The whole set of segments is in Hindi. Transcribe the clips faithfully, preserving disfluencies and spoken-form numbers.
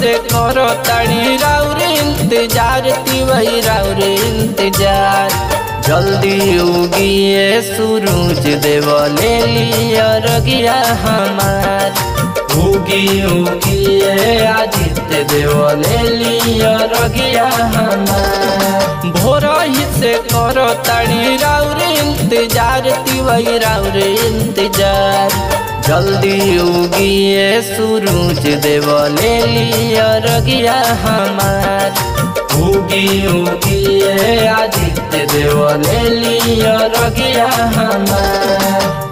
से करो ताड़ी राउर इंतजार, ती वही राउर इंतजार। जल्दी उगिए सूरज देव ले लिया रगिया हमार, उगी उगिए आदित्य देव ले लिया रगिया हमार। भोर ही से करो ताड़ी राउर इंतजार, ती वही राउर इंतजार। जल्दी उगिए सूरज देव ले लिया रगिया हमार, उगी उगिए आदित्य देव ले लिया रगिया हमार।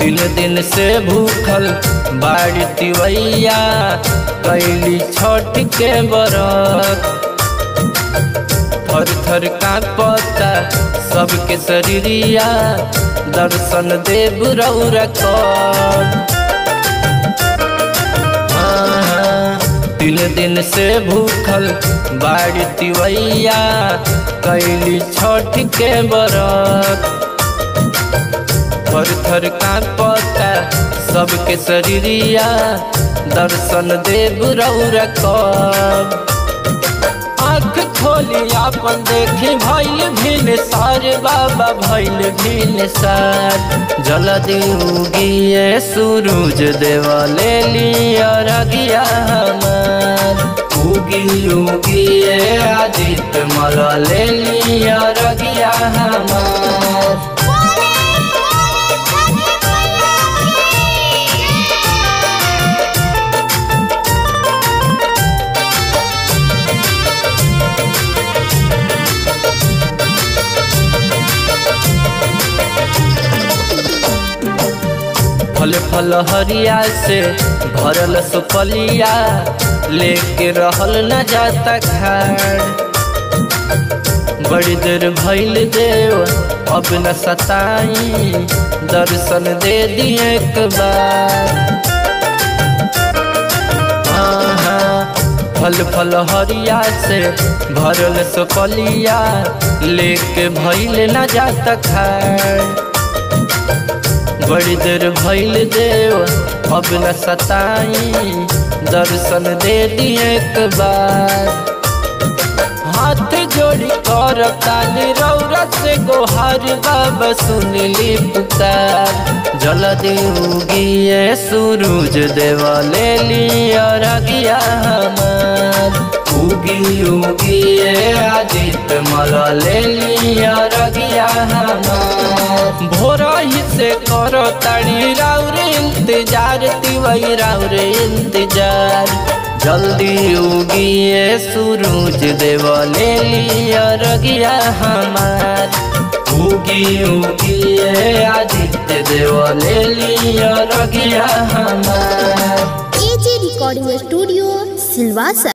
तीन दिन से भूखल बाड़ी तिवैया कैली छठ के बरत, थर थर कांपता सबके शरीरिया, दर्शन देव रौरा कर। तीन दिन से भूखल बाड़ी तिवैया कैली छठ के बरत, थर थर कांपता सबके शरीरिया, दर्शन देव रौरा कर। आँख खोली अपन देखी भइल भिनसार, बाबा भइल भिनसार। जल्दी उगिए सूरज देव ले लिया रगिया हमार, उगी उगिए आदित्य मल ले लिया रगिया हमार। फल फल हरिया से भरल सुपलिया, लेके रहल न जाता घर। बड़ी देर भइल देव अब न सताई, दर्शन दे दिए एक बार। फल फल हरिया से भरल सुपलिया, लेके भइल न जाता घर। बड़ी देर भइल देव अब न सताई, दर्शन दे दिए एक बार। हाथ जोड़ी करतानी रौरा से गोहार, बाबा सुन ली पुकार। जल्दी उगिए सूरज देव ले लिया रगिया हमार, उगी उगिए आदित्य मल ले लिया रगिया हमार। भोर ही से करो ताड़ी राउर इंतजार, ती वही राउर इंतजार। जल्दी उगिए सूरज देव ले लिया रगिया हमार, उगी उगिए आदित्य देव ले लिया रगिया हमार। Recording studio Silvassa.